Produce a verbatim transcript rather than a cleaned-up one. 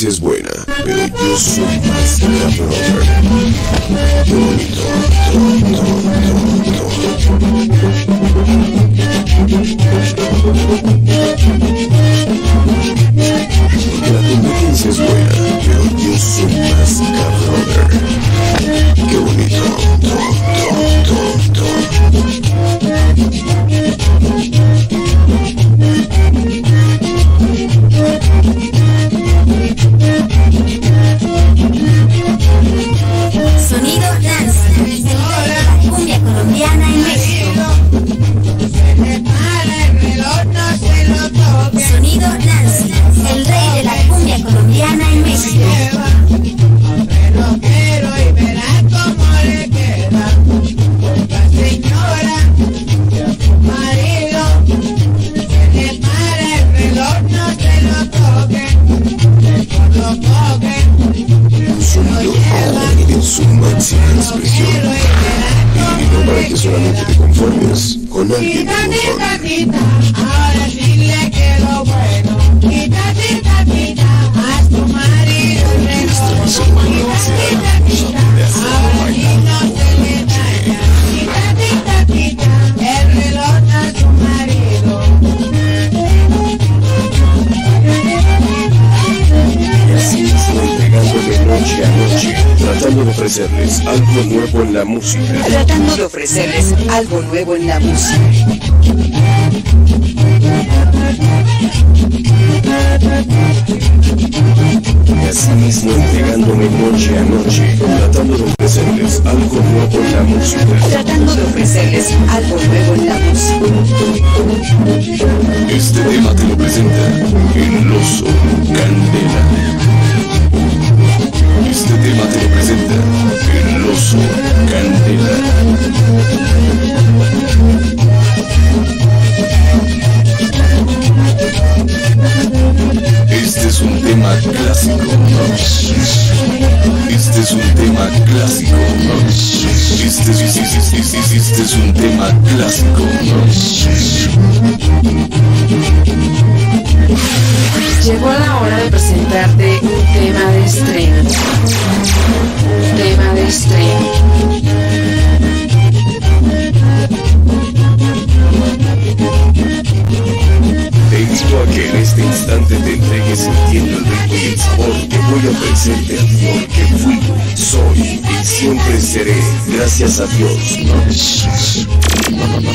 apariencia es buena, pero yo soy más cabrón. Bonito, tonto, tonto. La competencia es buena, pero yo soy más cabrón. Qué bonito, tonto, tonto, tonto. Sonidos danza, la cumbia colombiana en México. Se le para el reloj, no se lo toque. Sonidos danza, el rey de la cumbia colombiana en México. Pero y verás cómo le queda. La señora, su marido, se le para el reloj, no se lo toque. Se lo toque. Se lo lleva. En su máxima expresión. Y no para que solamente te conformes con alguien que no ahora sí le quedó bueno. Quita, quita, quita, a tu marido le doy. Quita, quita, ahora sí no se le daña. Quita, quita, quita, el reloj a tu marido. Y así estoy pegando de noche a noche, tratando de ofrecerles algo nuevo en la música. Tratando de ofrecerles algo nuevo en la música. Y así mismo entregándome noche a noche, tratando de ofrecerles algo nuevo en la música. Tratando de ofrecerles algo nuevo en la música. Este tema te lo presenta el oso Candela. Este tema te lo presenta el oso Candela. Este es un tema clásico. Este es un tema clásico. Este es, este es, este es un tema clásico. Llegó la hora de presentarte un tema de estreno. Un tema de estreno. Te invito a que en este instante te entregues sintiendo el ritmo y el sabor que voy a ofrecerte, porque fui, soy y siempre seré, gracias a Dios.